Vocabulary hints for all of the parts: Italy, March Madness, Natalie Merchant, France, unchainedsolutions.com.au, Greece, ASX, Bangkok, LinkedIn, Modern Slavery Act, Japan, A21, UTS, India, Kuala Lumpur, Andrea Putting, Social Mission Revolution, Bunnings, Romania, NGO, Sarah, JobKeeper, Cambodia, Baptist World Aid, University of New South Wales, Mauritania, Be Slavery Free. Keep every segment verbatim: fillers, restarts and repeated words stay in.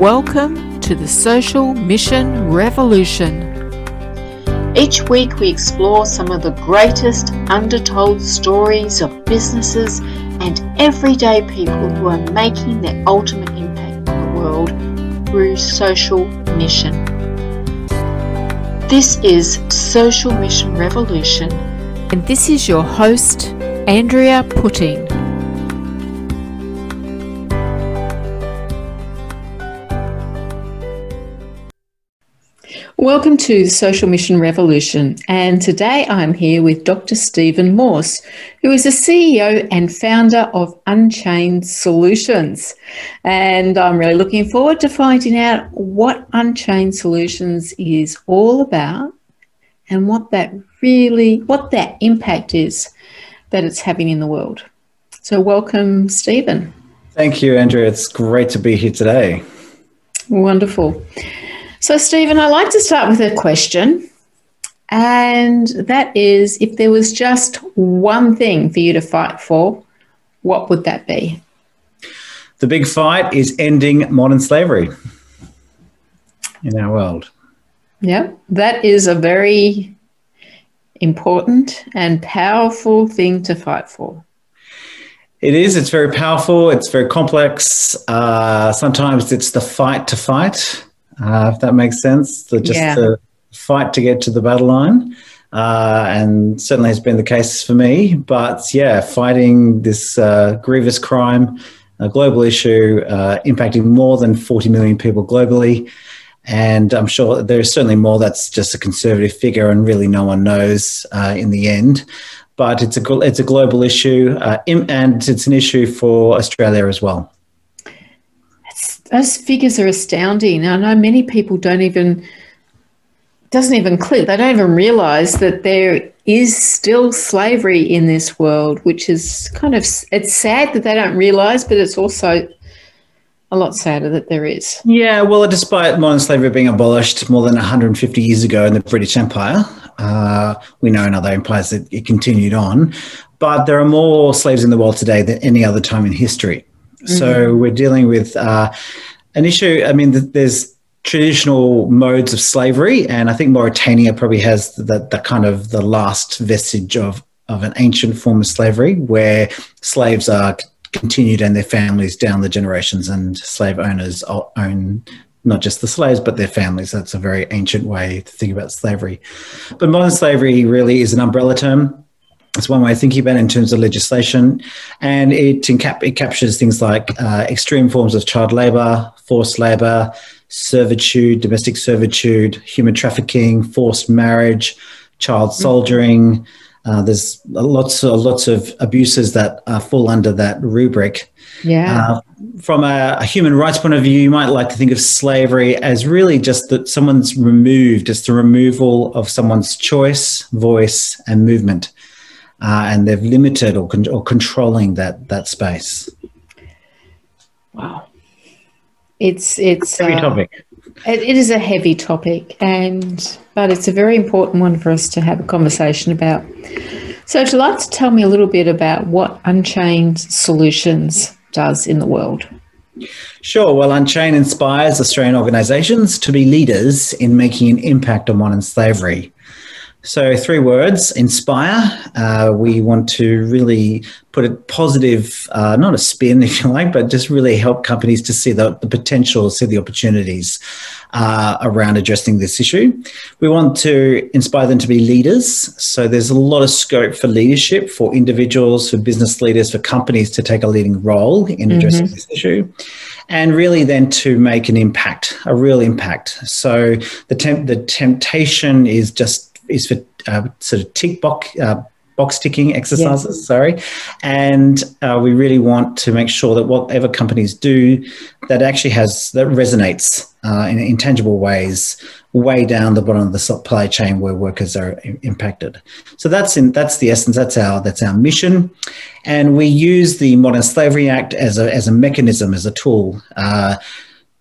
Welcome to the Social Mission Revolution. Each week we explore some of the greatest undertold stories of businesses and everyday people who are making their ultimate impact on the world through social mission. This is Social Mission Revolution, and this is your host, Andrea Putting. Welcome to the Social Mission Revolution, and today I'm here with Doctor Stephen Morse, who is the C E O and founder of Unchained Solutions. And I'm really looking forward to finding out what Unchained Solutions is all about and what that really, what that impact is that it's having in the world. So welcome, Stephen. Thank you, Andrea. It's great to be here today. Wonderful. So, Stephen, I'd like to start with a question, and that is, if there was just one thing for you to fight for, what would that be? The big fight is ending modern slavery in our world. Yeah, that is a very important and powerful thing to fight for. It is. It's very powerful. It's very complex. Uh, sometimes it's the fight to fight. Uh, if that makes sense, the, just yeah. the fight to get to the battle line, uh, and certainly has been the case for me. But, yeah, fighting this uh, grievous crime, a global issue, uh, impacting more than forty million people globally. And I'm sure there's certainly more that's just a conservative figure and really no one knows uh, in the end. But it's a, it's a global issue, uh, and it's an issue for Australia as well. Those figures are astounding. I know many people don't even, doesn't even click. They don't even realise that there is still slavery in this world, which is kind of, it's sad that they don't realise, but it's also a lot sadder that there is. Yeah, well, despite modern slavery being abolished more than one hundred fifty years ago in the British Empire, uh, we know in other empires that it continued on, but there are more slaves in the world today than any other time in history. So we're dealing with uh, an issue. I mean, th there's traditional modes of slavery, and I think Mauritania probably has the, the kind of the last vestige of, of an ancient form of slavery where slaves are continued and their families down the generations, and slave owners own not just the slaves but their families. That's a very ancient way to think about slavery. But modern slavery really is an umbrella term. It's one way of thinking about it in terms of legislation, and it, encap it captures things like uh, extreme forms of child labour, forced labour, servitude, domestic servitude, human trafficking, forced marriage, child soldiering. Uh, there's lots of, lots of abuses that uh, fall under that rubric. Yeah. Uh, from a, a human rights point of view, you might like to think of slavery as really just that someone's removed. It's the removal of someone's choice, voice, and movement. Uh, and they've limited or, con or controlling that that space. Wow, it's it's heavy uh, topic. It, it is a heavy topic, and but it's a very important one for us to have a conversation about. So, if you'd like to tell me a little bit about what Unchained Solutions does in the world. Sure. Well, Unchained inspires Australian organisations to be leaders in making an impact on modern slavery. So three words, inspire. Uh, we want to really put a positive, uh, not a spin if you like, but just really help companies to see the, the potential, see the opportunities uh, around addressing this issue. We want to inspire them to be leaders. So there's a lot of scope for leadership, for individuals, for business leaders, for companies to take a leading role in addressing mm-hmm. this issue. And really then to make an impact, a real impact. So the, temp the temptation is just is for uh, sort of tick box, uh, box ticking exercises, yes. sorry. And uh, we really want to make sure that whatever companies do, that actually has, that resonates uh, in intangible ways, way down the bottom of the supply chain where workers are impacted. So that's in, that's the essence, that's our, that's our mission. And we use the Modern Slavery Act as a, as a mechanism, as a tool, uh,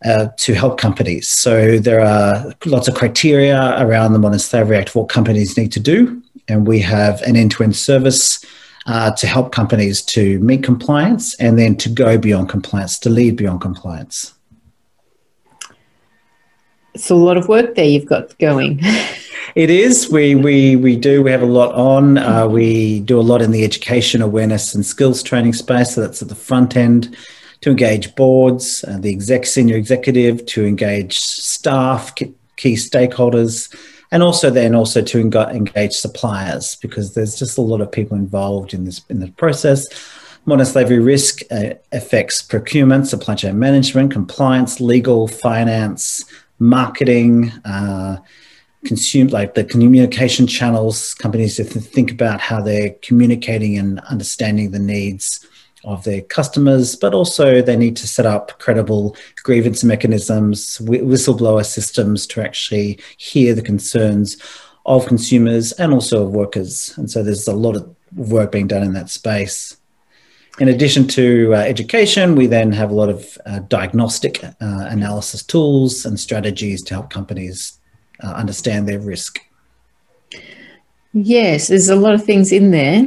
Uh, to help companies. So there are lots of criteria around the Modern Slavery Act for what companies need to do, and we have an end-to-end service uh, to help companies to meet compliance and then to go beyond compliance, to lead beyond compliance. It's a lot of work there you've got going. It is. We we we do. We have a lot on. Uh, we do a lot in the education, awareness and skills training space. So that's at the front end, to engage boards, uh, the exec, senior executive, to engage staff, key stakeholders, and also then also to engage suppliers, because there's just a lot of people involved in this in the process. Modern slavery risk uh, affects procurement, supply chain management, compliance, legal, finance, marketing, uh, consume like the communication channels, companies to think about how they're communicating and understanding the needs of their customers, but also they need to set up credible grievance mechanisms, whistleblower systems to actually hear the concerns of consumers and also of workers. And so there's a lot of work being done in that space. In addition to uh, education, we then have a lot of uh, diagnostic uh, analysis tools and strategies to help companies uh, understand their risk. Yes, there's a lot of things in there,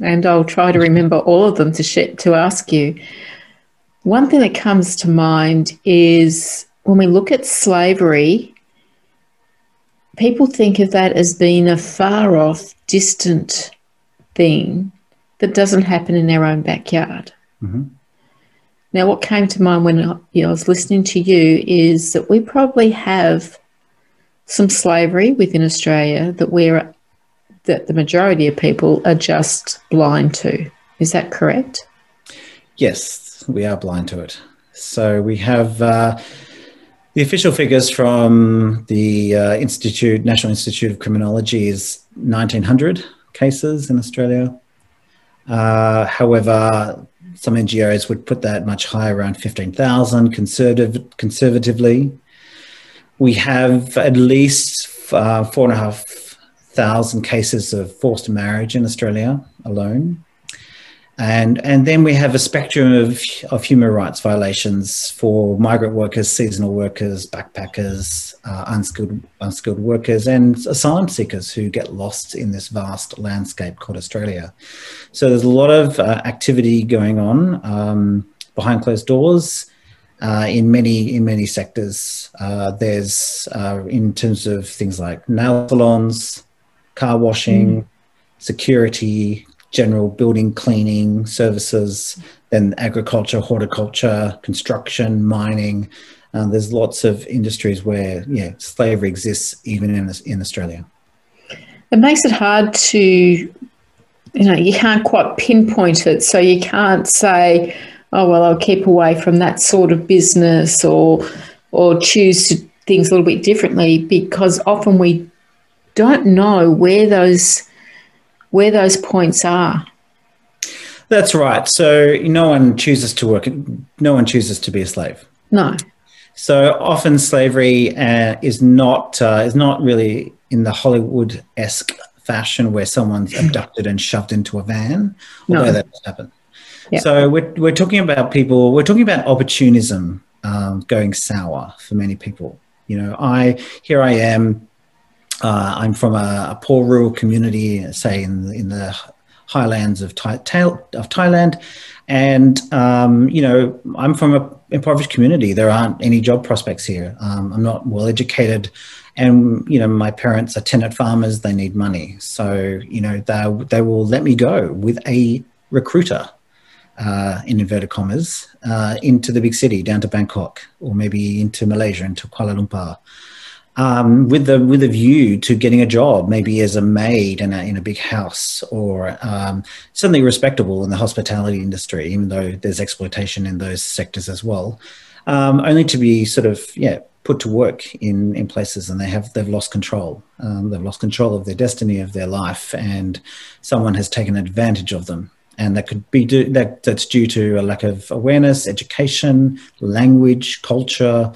and I'll try to remember all of them to, sh- to ask you. One thing that comes to mind is when we look at slavery, people think of that as being a far-off, distant thing that doesn't happen in our own backyard. Mm-hmm. Now, what came to mind when you know, I was listening to you is that we probably have some slavery within Australia that we're that the majority of people are just blind to. Is that correct? Yes, we are blind to it. So we have uh, the official figures from the uh, Institute, National Institute of Criminology is nineteen hundred cases in Australia. Uh, however, some N G Os would put that much higher, around fifteen thousand conservative, conservatively. We have at least uh, four and a half thousand cases of forced marriage in Australia alone. And, and then we have a spectrum of, of human rights violations for migrant workers, seasonal workers, backpackers, uh, unskilled, unskilled workers, and asylum seekers who get lost in this vast landscape called Australia. So there's a lot of uh, activity going on um, behind closed doors uh, in many in many sectors. Uh, there's, uh, in terms of things like nail salons, car washing, mm. security, general building cleaning services, then agriculture, horticulture, construction, mining. Uh, there's lots of industries where yeah, slavery exists even in, in Australia. It makes it hard to, you know, you can't quite pinpoint it. So you can't say, oh, well, I'll keep away from that sort of business or, or choose to things a little bit differently, because often we don't know where those where those points are. That's right. So no one chooses to work, no one chooses to be a slave. No. So often slavery uh, is not uh, is not really in the Hollywood-esque fashion where someone's abducted and shoved into a van, although no. that does happen. Yep. So we're, we're talking about people, we're talking about opportunism um, going sour for many people. You know, I here I am, Uh, I'm from a, a poor rural community, say in, in the highlands of, Thai, of Thailand, and um, you know, I'm from an impoverished community. There aren't any job prospects here. Um, I'm not well educated, and you know, my parents are tenant farmers. They need money, so you know, they they will let me go with a recruiter, uh, in inverted commas, uh, into the big city, down to Bangkok, or maybe into Malaysia, into Kuala Lumpur. Um, with the with a view to getting a job, maybe as a maid in a, in a big house, or um, certainly respectable in the hospitality industry, even though there's exploitation in those sectors as well. Um, only to be sort of yeah put to work in in places, and they have they've lost control. Um, they've lost control of their destiny, of their life, and someone has taken advantage of them. And that could be do, that that's due to a lack of awareness, education, language, culture.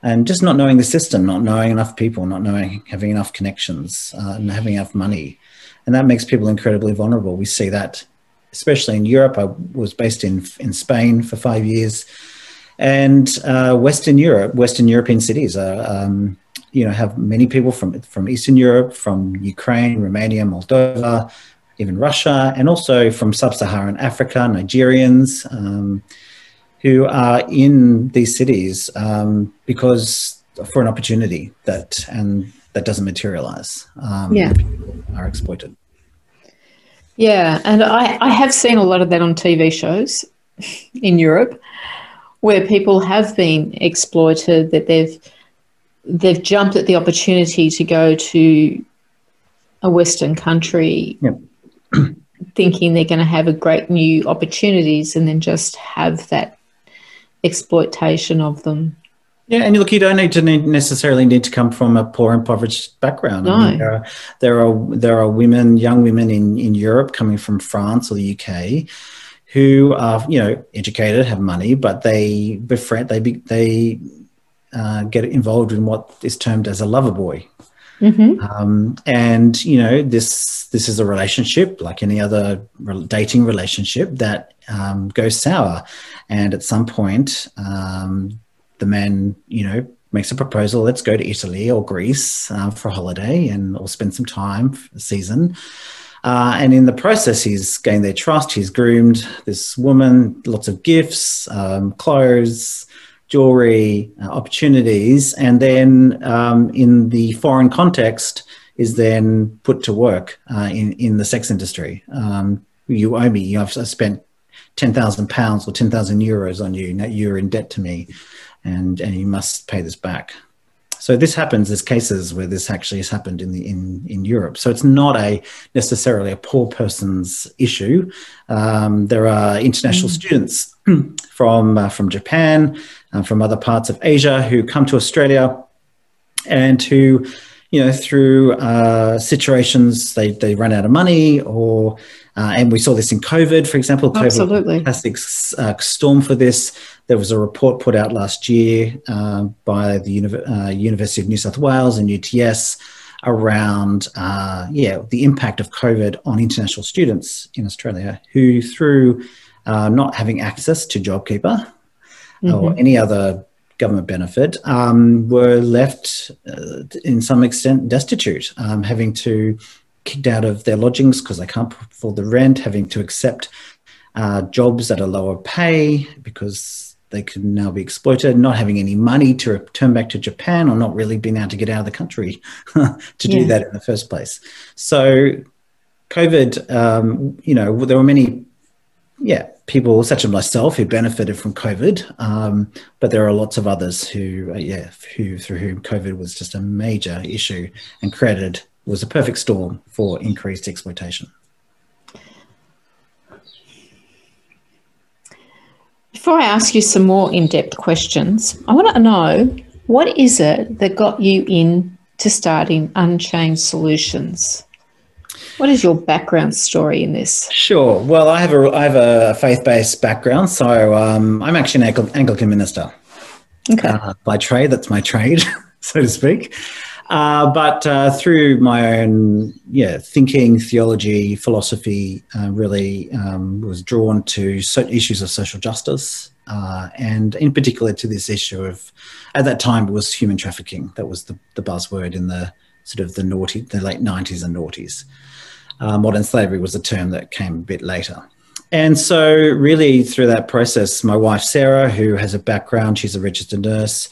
And just not knowing the system, not knowing enough people, not knowing, having enough connections, uh, and having enough money. And that makes people incredibly vulnerable. We see that, especially in Europe. I was based in, in Spain for five years. And uh, Western Europe, Western European cities, are, um, you know, have many people from, from Eastern Europe, from Ukraine, Romania, Moldova, even Russia, and also from sub-Saharan Africa, Nigerians, um, who are in these cities um, because for an opportunity that and that doesn't materialize. Um, yeah, are exploited. Yeah, and I, I have seen a lot of that on T V shows in Europe, where people have been exploited, that they've they've jumped at the opportunity to go to a Western country, yep, thinking they're going to have a great new opportunities, and then just have that exploitation of them. Yeah, and look, you don't need to need necessarily need to come from a poor, impoverished background. No. I mean, there are, there are there are women, young women in, in Europe coming from France or the U K, who are, you know, educated, have money, but they befriend, they they uh, get involved in what is termed as a lover boy. Mm-hmm. Um, and you know, this this is a relationship like any other dating relationship that um, goes sour, and at some point um, the man, you know, makes a proposal. Let's go to Italy or Greece uh, for a holiday and or spend some time for the season. Uh, and in the process, he's gained their trust. He's groomed this woman, lots of gifts, um, clothes, jewelry, uh, opportunities, and then um, in the foreign context is then put to work uh, in, in the sex industry. Um, you owe me, I've spent ten thousand pounds or ten thousand euros on you, now you're in debt to me, and, and you must pay this back. So this happens, there's cases where this actually has happened in, the, in, in Europe. So it's not a necessarily a poor person's issue. Um, there are international mm. students from, uh, from Japan, uh, from other parts of Asia who come to Australia and who, you know, through uh, situations, they, they run out of money or, uh, and we saw this in COVID, for example. COVID Absolutely. Was a fantastic uh, storm for this. There was a report put out last year uh, by the Uni uh, University of New South Wales and U T S around, uh, yeah, the impact of COVID on international students in Australia who, through uh, not having access to JobKeeper mm-hmm. or any other government benefit, um, were left uh, in some extent destitute, um, having to kicked out of their lodgings because they can't afford the rent, having to accept uh, jobs at a lower pay because they could now be exploited, not having any money to return back to Japan or not really being able to get out of the country to do yeah. that in the first place. So COVID, um, you know, there were many, yeah, people such as myself who benefited from COVID, um, but there are lots of others who, uh, yeah, who through whom COVID was just a major issue and created, was a perfect storm for increased exploitation. Before I ask you some more in-depth questions, I want to know, what is it that got you in to starting Unchained Solutions? What is your background story in this? Sure. Well, I have a, I have a faith-based background, so um, I'm actually an Anglican minister. Okay. Uh, by trade, that's my trade, so to speak. Uh, but uh, through my own yeah, thinking, theology, philosophy, uh, really um, was drawn to certain issues of social justice uh, and in particular to this issue of, at that time, it was human trafficking. That was the, the buzzword in the sort of the naughty, the late nineties and noughties. Uh, modern slavery was a term that came a bit later. And so really through that process, my wife, Sarah, who has a background, she's a registered nurse.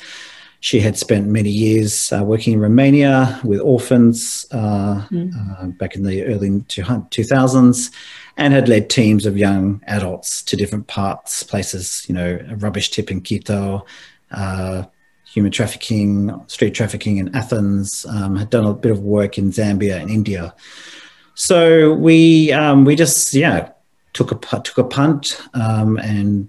She had spent many years uh, working in Romania with orphans uh, mm. uh, back in the early two thousands and had led teams of young adults to different parts, places, you know, a rubbish tip in Quito, uh, human trafficking, street trafficking in Athens, um, had done a bit of work in Zambia and India. So we, um, we just, yeah, took a, took a punt um, and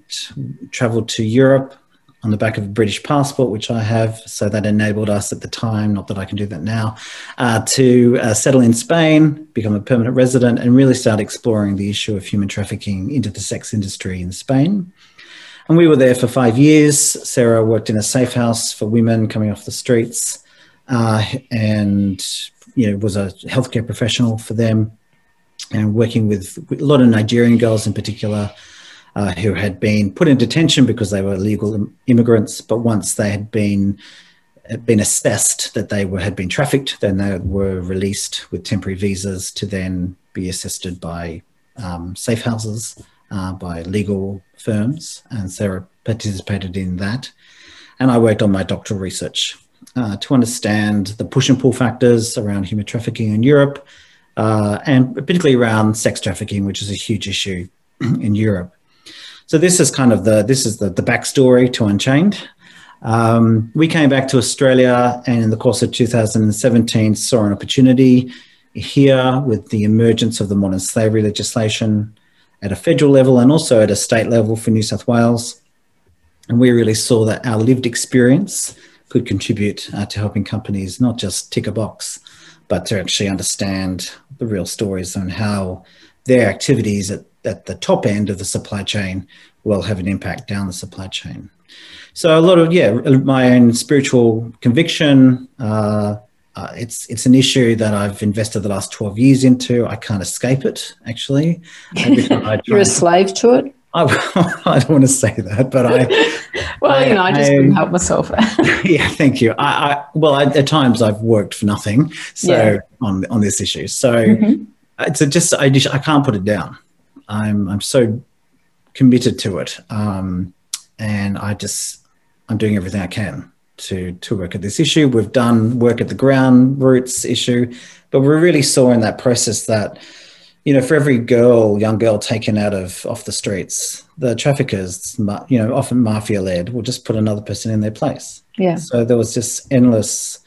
traveled to Europe on the back of a British passport, which I have, so that enabled us at the time, not that I can do that now, uh, to uh, settle in Spain, become a permanent resident, and really start exploring the issue of human trafficking into the sex industry in Spain. And we were there for five years. Sarah worked in a safe house for women coming off the streets uh, and, you know, was a healthcare professional for them and working with a lot of Nigerian girls in particular, Uh, who had been put in detention because they were illegal immigrants, but once they had been had been assessed that they were had been trafficked, then they were released with temporary visas to then be assisted by um, safe houses, uh, by legal firms, and Sarah participated in that. And I worked on my doctoral research uh, to understand the push and pull factors around human trafficking in Europe, uh, and particularly around sex trafficking, which is a huge issue in Europe. So this is kind of the, this is the, the backstory to Unchained. Um, we came back to Australia, and in the course of two thousand seventeen, saw an opportunity here with the emergence of the modern slavery legislation at a federal level and also at a state level for New South Wales. And we really saw that our lived experience could contribute uh, to helping companies not just tick a box, but to actually understand the real stories on how their activities at, at the top end of the supply chain will have an impact down the supply chain. So a lot of, yeah, my own spiritual conviction, uh, uh, it's it's an issue that I've invested the last twelve years into. I can't escape it, actually. You're a slave to it? I, I don't want to say that, but I... well, I, you know, I just I, couldn't help myself. Yeah, thank you. I, I Well, I, at times I've worked for nothing so yeah. on on this issue. So mm-hmm. it's a just, I just, I can't put it down. I'm I'm so committed to it. Um, and I just, I'm doing everything I can to, to work at this issue. We've done work at the ground roots issue, but we really saw in that process that, you know, for every girl, young girl taken out of off the streets, the traffickers, you know, often mafia-led, will just put another person in their place. Yeah. So there was just endless,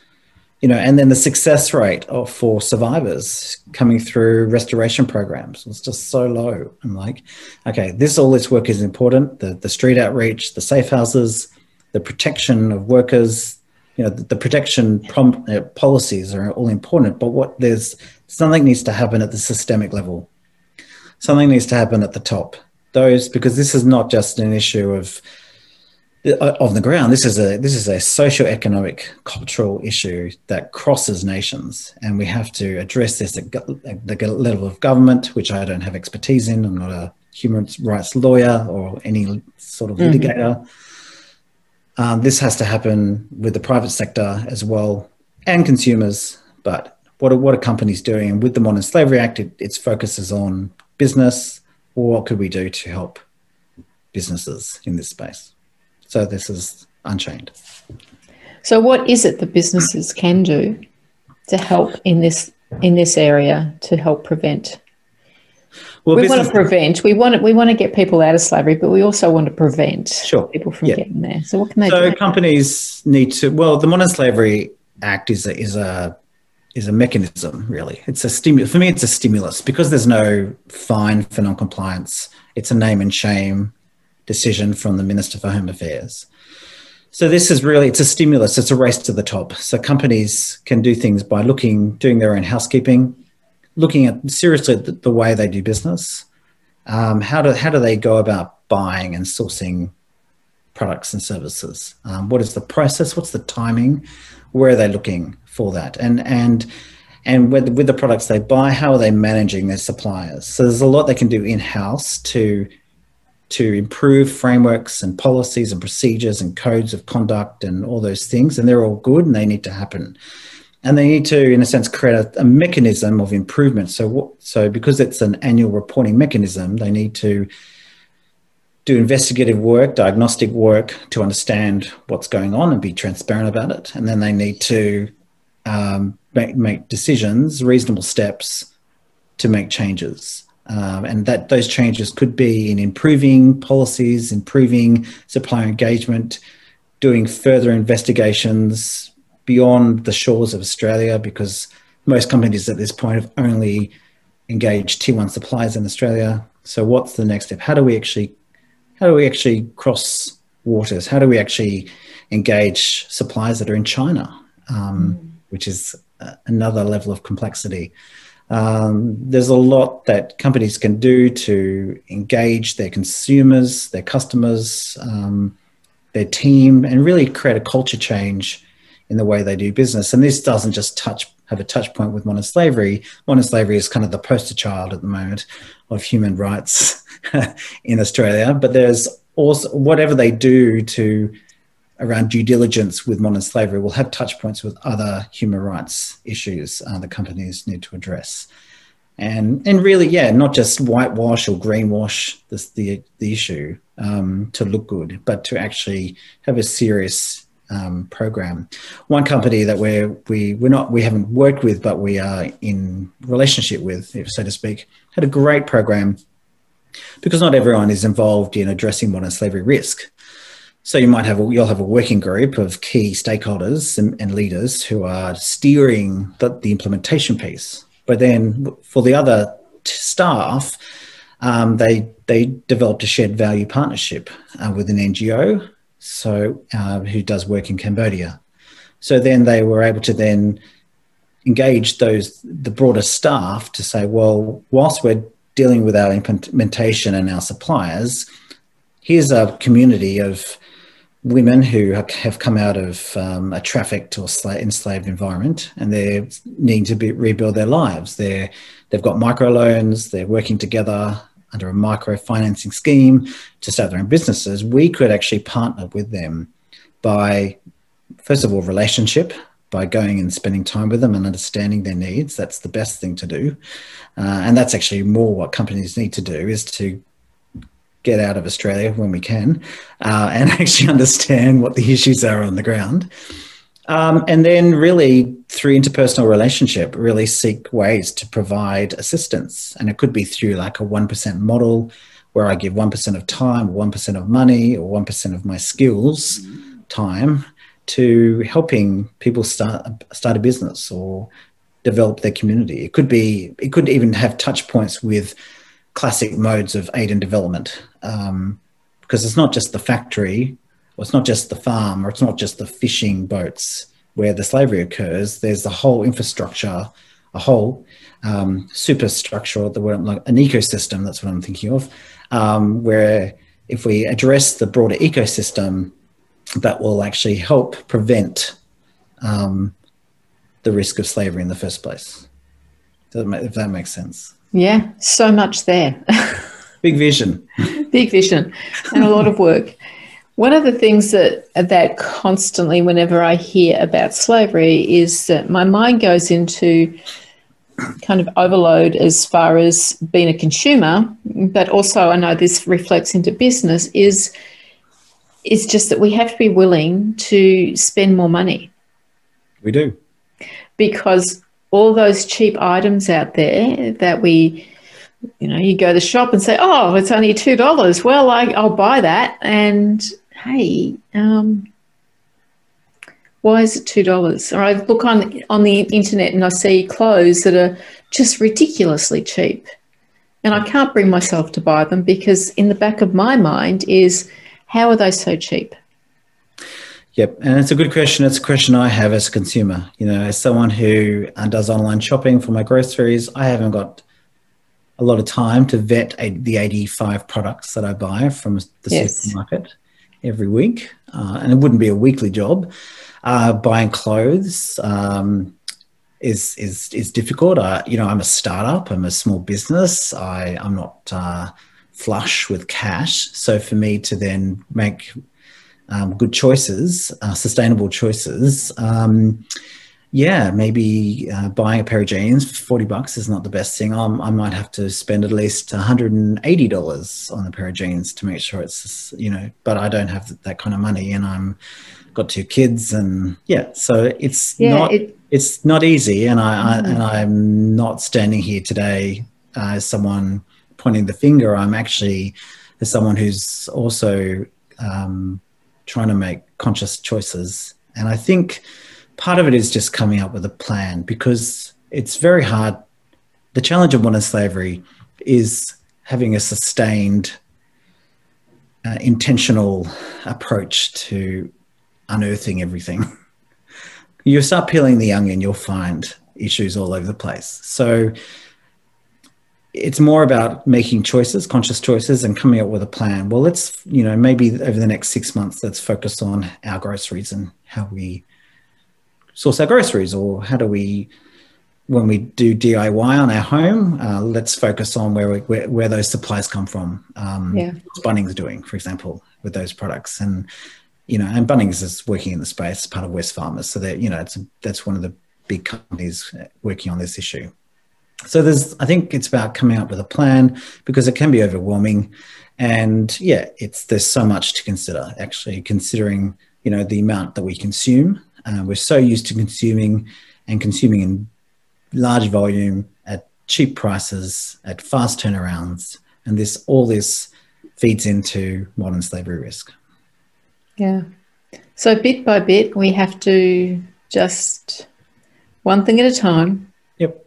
you know, and then the success rate of, for survivors coming through restoration programs was just so low. I'm like, okay, this all this work is important. The the street outreach, the safe houses, the protection of workers, you know, the, the protection prom, uh, policies are all important. But what there's something needs to happen at the systemic level. Something needs to happen at the top. Those because this is not just an issue of on the ground, this is a this is a socioeconomic, cultural issue that crosses nations, and we have to address this at, at the level of government, which I don't have expertise in. I'm not a human rights lawyer or any sort of mm-hmm. litigator. Um, this has to happen with the private sector as well and consumers. But what are, what are companies doing? And with the Modern Slavery Act, it, its focus is on business. Or what could we do to help businesses in this space? So this is Unchained. So what is it that businesses can do to help in this in this area to help prevent? Well, we want to prevent. We want to, we want to get people out of slavery, but we also want to prevent sure. people from yeah. getting there. So what can they so do? So companies need to. Well, the Modern Slavery Act is a, is a is a mechanism. Really, it's a stimulus. For me, it's a stimulus because there's no fine for non-compliance. It's a name and shame decision from the Minister for Home Affairs. So this is really, it's a stimulus, it's a race to the top. So companies can do things by looking, doing their own housekeeping, looking at seriously the, the way they do business. Um, how do how do they go about buying and sourcing products and services? Um, what is the process? What's the timing? Where are they looking for that? And and and with, with the products they buy, how are they managing their suppliers? So there's a lot they can do in-house to to improve frameworks and policies and procedures and codes of conduct and all those things. And they're all good and they need to happen. And they need to, in a sense, create a, a mechanism of improvement. So what, so because it's an annual reporting mechanism, they need to do investigative work, diagnostic work to understand what's going on and be transparent about it. And then they need to um, make, make decisions, reasonable steps to make changes. Um, and that those changes could be in improving policies, improving supplier engagement, doing further investigations beyond the shores of Australia, because most companies at this point have only engaged tier one suppliers in Australia. So what's the next step? How do we actually, how do we actually cross waters? How do we actually engage suppliers that are in China, um, mm. which is uh, another level of complexity? Um, there's a lot that companies can do to engage their consumers, their customers, um, their team, and really create a culture change in the way they do business. And this doesn't just touch have a touch point with modern slavery. Modern slavery is kind of the poster child at the moment of human rights in Australia. But there's also whatever they do to around due diligence with modern slavery will have touch points with other human rights issues uh, that companies need to address. And and really, yeah, not just whitewash or greenwash this, the, the issue um, to look good, but to actually have a serious um, program. One company that we're, we we're not we haven't worked with, but we are in relationship with, so to speak, had a great program because not everyone is involved in addressing modern slavery risk. So you might have a, you'll have a working group of key stakeholders and, and leaders who are steering the, the implementation piece. But then for the other staff, um, they they developed a shared value partnership uh, with an N G O, so uh, who does work in Cambodia. So then they were able to then engage those the broader staff to say, well, whilst we're dealing with our implementation and our suppliers, here's a community of women who have come out of um, a trafficked or enslaved environment, and they're needing to be, rebuild their lives. They're, they've got microloans, they're working together under a microfinancing scheme to start their own businesses. We could actually partner with them by, first of all, relationship, by going and spending time with them and understanding their needs. That's the best thing to do. Uh, and that's actually more what companies need to do, is to get out of Australia when we can uh, and actually understand what the issues are on the ground. Um, and then really through interpersonal relationship, really seek ways to provide assistance. And it could be through like a one percent model where I give one percent of time, one percent of money, or one percent of my skills, mm-hmm. time, to helping people start, start a business or develop their community. It could be, it could even have touch points with classic modes of aid and development, um, because it's not just the factory, or it's not just the farm, or it's not just the fishing boats where the slavery occurs. There's the whole infrastructure, a whole um, superstructure, the word, like an ecosystem, that's what I'm thinking of, um, where if we address the broader ecosystem, that will actually help prevent um, the risk of slavery in the first place, if that makes sense. Yeah, so much there. Big vision. Big vision and a lot of work. One of the things that that constantly, whenever I hear about slavery, is that my mind goes into kind of overload as far as being a consumer, but also I know this reflects into business, is it's just that we have to be willing to spend more money. We do. Because all those cheap items out there that we, you know, you go to the shop and say, oh, it's only two dollars. Well, I, I'll buy that. And, hey, um, why is it two dollars? Or I look on, on the internet and I see clothes that are just ridiculously cheap. And I can't bring myself to buy them because in the back of my mind is, how are they so cheap? Yep, and it's a good question. It's a question I have as a consumer. You know, as someone who does online shopping for my groceries, I haven't got a lot of time to vet the eighty-five products that I buy from the yes. supermarket every week. Uh, and it wouldn't be a weekly job. Uh, buying clothes um, is is is difficult. Uh, you know, I'm a startup. I'm a small business. I, I'm not uh, flush with cash. So for me to then make Um, good choices, uh, sustainable choices. Um, yeah, maybe uh, buying a pair of jeans for forty bucks is not the best thing. I'm, I might have to spend at least one hundred eighty dollars on a pair of jeans to make sure it's, you know, but I don't have that kind of money and I'm got two kids and yeah, so it's yeah, not, it, it's not easy. And I, mm-hmm. I, and I'm not standing here today uh, as someone pointing the finger. I'm actually as someone who's also, um, trying to make conscious choices. And I think part of it is just coming up with a plan, because it's very hard. The challenge of modern slavery is having a sustained, uh, intentional approach to unearthing everything. You start peeling the onion, you'll find issues all over the place. So it's more about making choices, conscious choices, and coming up with a plan. Well, let's, you know, maybe over the next six months, let's focus on our groceries and how we source our groceries, or how do we, when we do D I Y on our home, uh, let's focus on where, we, where where those supplies come from. Um, yeah. What's Bunnings doing, for example, with those products? And, you know, and Bunnings is working in the space, part of West Farmers. So that, you know, it's a, that's one of the big companies working on this issue. So there's, I think it's about coming up with a plan, because it can be overwhelming. And yeah, it's, there's so much to consider, actually considering you know, the amount that we consume. Uh, we're so used to consuming and consuming in large volume at cheap prices, at fast turnarounds. And this, all this feeds into modern slavery risk. Yeah. So bit by bit, we have to just one thing at a time. Yep.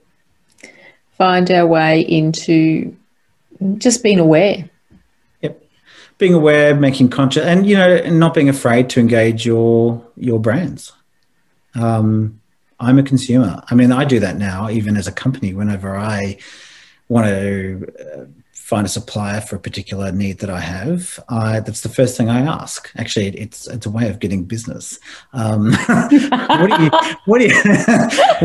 Find our way into just being aware. Yep. Being aware, making conscious, and, you know, not being afraid to engage your, your brands. Um, I'm a consumer. I mean, I do that now, even as a company, whenever I want to uh, find a supplier for a particular need that I have, I, that's the first thing I ask. Actually, it's it's a way of getting business. Um, what are you what are you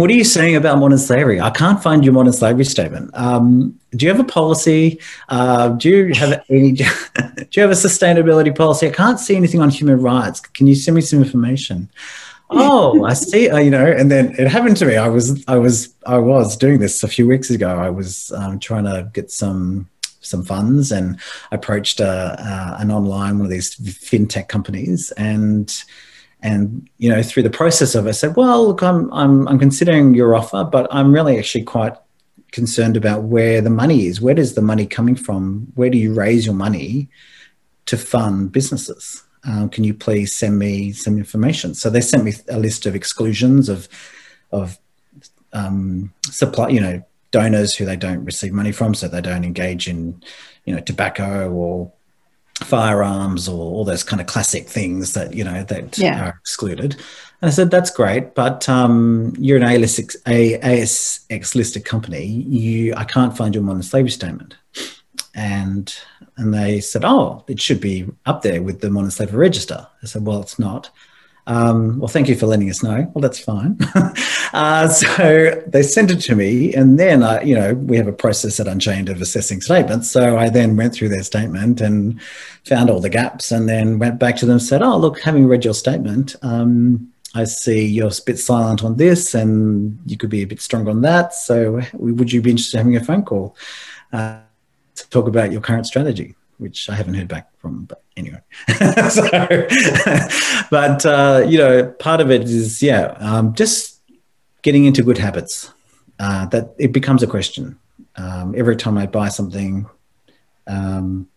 what are you saying about modern slavery? I can't find your modern slavery statement. Um, do you have a policy? Uh, do you have any? Do you have a sustainability policy? I can't see anything on human rights. Can you send me some information? Oh, I see. Uh, you know, and then it happened to me. I was I was I was doing this a few weeks ago. I was um, trying to get some. some funds, and approached a, uh, an online, one of these fintech companies, and and you know, through the process of it, I said, well, look, I'm I'm I'm considering your offer, but I'm really actually quite concerned about where the money is. Where does the money coming from? Where do you raise your money to fund businesses? Um, can you please send me some information? So they sent me a list of exclusions of of um, supply, you know, donors who they don't receive money from, so they don't engage in, you know, tobacco or firearms or all those kind of classic things that, you know, that yeah. are excluded. And I said, that's great, but um, you're an A S X listed company. You, I can't find your modern slavery statement. And and they said, oh, it should be up there with the modern slavery register. I said, well, it's not. Um, well, thank you for letting us know. Well, that's fine. uh, so they sent it to me, and then, I, you know, we have a process at Unchained of assessing statements. So I then went through their statement and found all the gaps, and then went back to them and said, oh, look, having read your statement, um, I see you're a bit silent on this, and you could be a bit stronger on that. So would you be interested in having a phone call uh, to talk about your current strategy? Which I haven't heard back from, but anyway. so, but, uh, you know, part of it is, yeah, um, just getting into good habits. Uh, that it becomes a question. Um, every time I buy something, um,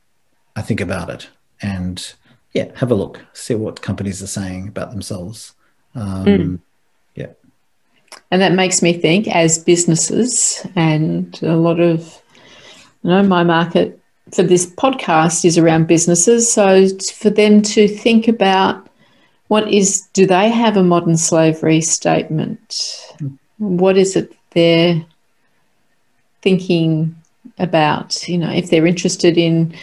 I think about it. And, yeah, have a look, see what companies are saying about themselves. Um, mm. Yeah. And that makes me think, as businesses, and a lot of, you know, my market, for this podcast is around businesses. So for them to think about what is, do they have a modern slavery statement? What is it they're thinking about? You know, if they're interested in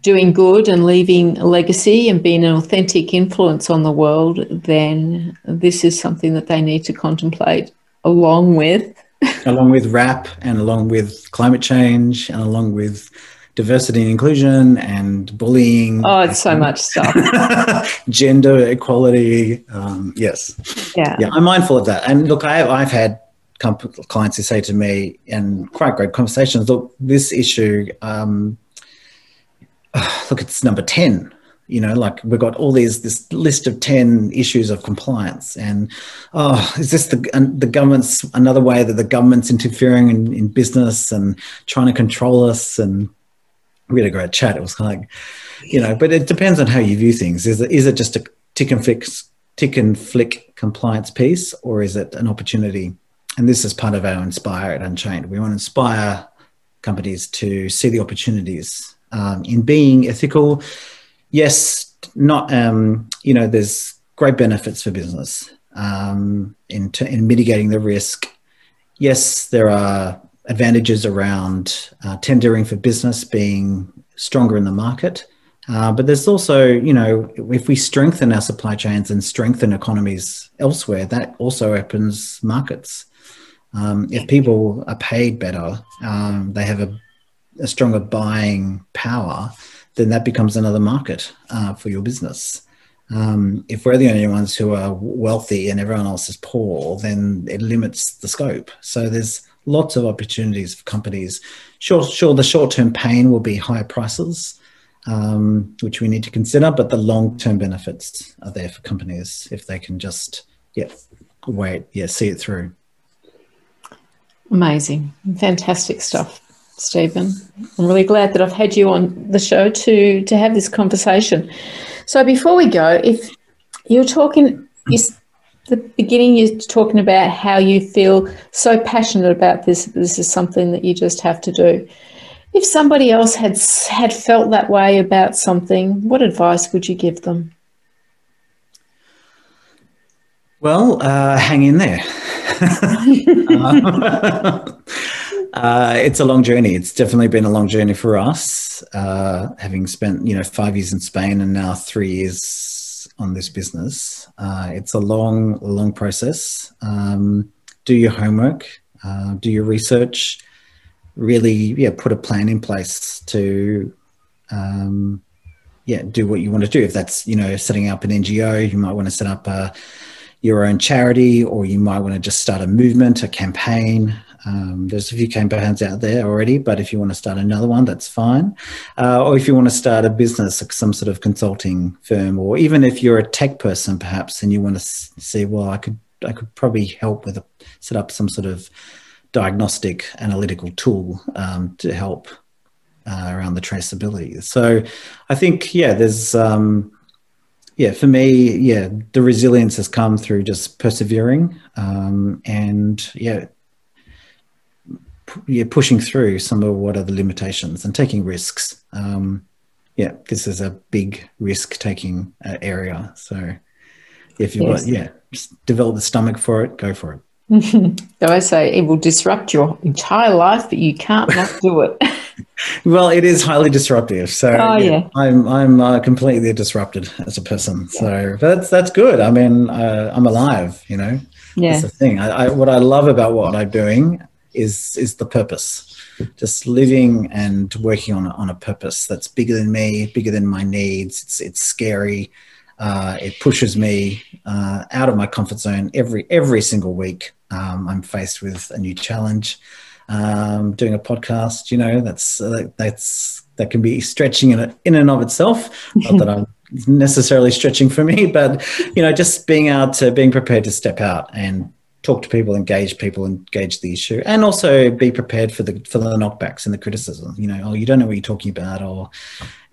doing good and leaving a legacy and being an authentic influence on the world, then this is something that they need to contemplate along with. along with R A P, and along with climate change, and along with diversity and inclusion, and bullying. Oh, it's so much stuff. Gender equality. Um, yes. Yeah. Yeah. I'm mindful of that. And look, I, I've had clients who say to me, in quite great conversations, look, this issue, um, look, it's number ten. You know, like we've got all these, this list of ten issues of compliance, and, oh, is this the, the government's, another way that the government's interfering in, in business and trying to control us? And we had a great chat. It was kind of like, you know, but it depends on how you view things. Is it, is it just a tick and flick, tick and flick compliance piece, or is it an opportunity? And this is part of our Inspire at Unchained. We want to inspire companies to see the opportunities um, in being ethical. Yes, not, um, you know, there's great benefits for business um, in, t in mitigating the risk. Yes, there are advantages around uh, tendering for business, being stronger in the market. Uh, but there's also, you know, if we strengthen our supply chains and strengthen economies elsewhere, that also opens markets. Um, if people are paid better, um, they have a, a stronger buying power, then that becomes another market uh, for your business. Um, if we're the only ones who are wealthy and everyone else is poor, then it limits the scope. So there's lots of opportunities for companies. Sure, sure, the short-term pain will be higher prices, um, which we need to consider, but the long-term benefits are there for companies if they can just, yeah, wait, yeah, see it through. Amazing. Fantastic stuff, Stephen. I'm really glad that I've had you on the show to, to have this conversation. So before we go, if you're talking, you, the beginning you're talking about how you feel so passionate about this, this is something that you just have to do. If somebody else had, had felt that way about something, what advice would you give them? Well, uh, hang in there. um, uh, it's a long journey. It's definitely been a long journey for us, uh, having spent, you know, five years in Spain and now three years on this business. Uh, it's a long, long process. Um, do your homework, uh, do your research, really, yeah, put a plan in place to, um, yeah, do what you want to do. If that's, you know, setting up an N G O, you might want to set up a your own charity, or you might want to just start a movement, a campaign. Um, there's a few campaigns out there already, but if you want to start another one, that's fine. Uh, or if you want to start a business, like some sort of consulting firm, or even if you're a tech person, perhaps, and you want to see, well, I could, I could probably help with a, set up some sort of diagnostic analytical tool um, to help uh, around the traceability. So I think, yeah, there's... Um, Yeah, for me, yeah, the resilience has come through just persevering um, and, yeah, yeah, pushing through some of what are the limitations and taking risks. Um, yeah, this is a big risk-taking uh, area. So if you yes. want, yeah, just develop the stomach for it, go for it. So I say it will disrupt your entire life, but you can't not do it. Well, it is highly disruptive. So oh, yeah, yeah. I'm I'm uh, completely disrupted as a person. Yeah. So but that's that's good. I mean, uh, I'm alive. You know, yeah. That's the thing. I, I, what I love about what I'm doing is is the purpose. Just living and working on on a purpose that's bigger than me, bigger than my needs. It's it's scary. Uh, it pushes me uh, out of my comfort zone every every single week. Um, I'm faced with a new challenge. Um, doing a podcast, you know, that's uh, that's that can be stretching in, a, in and of itself. Not that I'm necessarily stretching for me, but you know, just being out, to, being prepared to step out and talk to people, engage people, engage the issue, and also be prepared for the for the knockbacks and the criticism. You know, oh, you don't know what you're talking about, or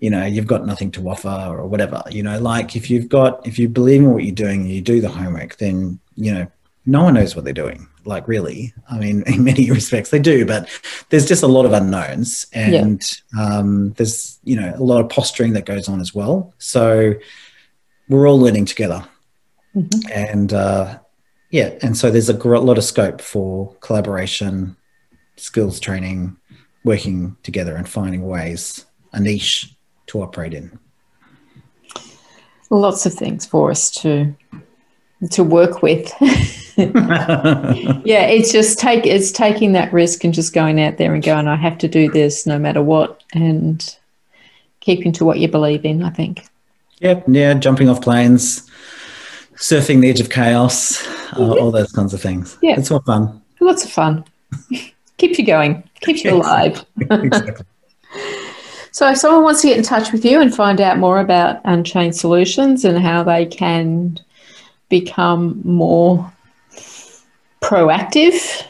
you know, you've got nothing to offer, or whatever. You know, like if you've got if you believe in what you're doing, and you do the homework, then you know. No one knows what they're doing, like really. I mean, in many respects they do, but there's just a lot of unknowns and yeah. um, there's, you know, a lot of posturing that goes on as well. So we're all learning together. Mm-hmm. And, uh, yeah, and so there's a gr- lot of scope for collaboration, skills training, working together and finding ways, a niche to operate in. Lots of things for us to to work with. Yeah, it's just take it's taking that risk and just going out there and going, I have to do this no matter what, and keeping to what you believe in, I think. Yep, yeah, jumping off planes, surfing the edge of chaos, uh, yeah. all those kinds of things. Yeah. It's all fun. Lots of fun. Keeps you going, keeps you alive. Exactly. So if someone wants to get in touch with you and find out more about Unchained Solutions and how they can become more proactive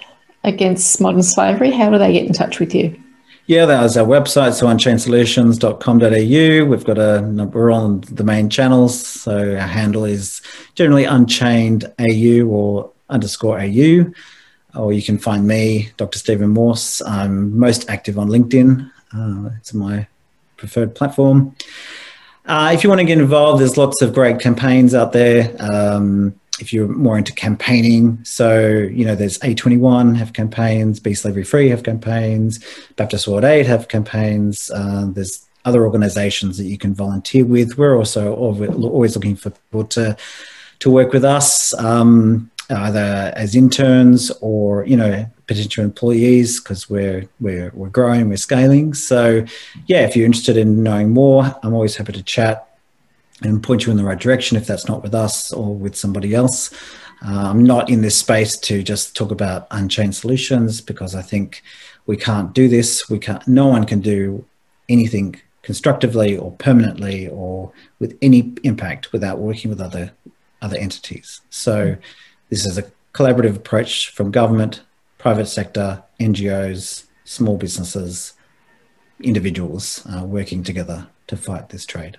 against modern slavery, how do they get in touch with you? Yeah, that is our website, so unchained solutions dot com dot a u. We've got a number on the main channels, so our handle is generally unchained a u or underscore a u, or you can find me, Doctor Stephen Morse. I'm most active on LinkedIn. Uh, it's my preferred platform. Uh, if you want to get involved, there's lots of great campaigns out there. Um, if you're more into campaigning, so, you know, there's A twenty-one have campaigns, Be Slavery Free have campaigns, Baptist World Aid have campaigns. Uh, there's other organisations that you can volunteer with. We're also always looking for people to, to work with us, um, either as interns or, you know, potential employees, because we're we're we're growing, we're scaling. So yeah, if you're interested in knowing more, I'm always happy to chat and point you in the right direction if that's not with us or with somebody else. Uh, I'm not in this space to just talk about Unchained Solutions, because I think we can't do this. We can't. No one can do anything constructively or permanently or with any impact without working with other, other entities. So this is a collaborative approach from government, private sector, N G Os, small businesses, individuals uh, working together to fight this trade.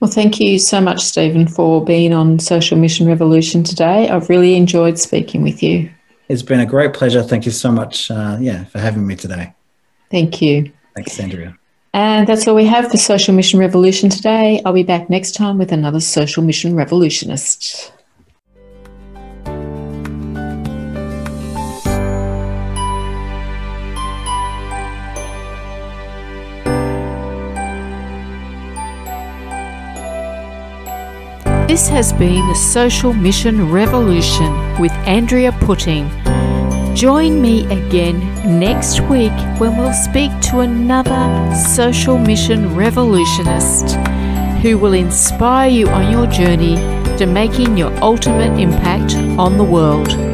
Well, thank you so much, Stephen, for being on Social Mission Revolution today. I've really enjoyed speaking with you. It's been a great pleasure. Thank you so much, uh, yeah, for having me today. Thank you. Thanks, Andrea. And that's all we have for Social Mission Revolution today. I'll be back next time with another Social Mission Revolutionist. This has been the Social Mission Revolution with Andrea Putting. Join me again next week when we'll speak to another Social Mission Revolutionist who will inspire you on your journey to making your ultimate impact on the world.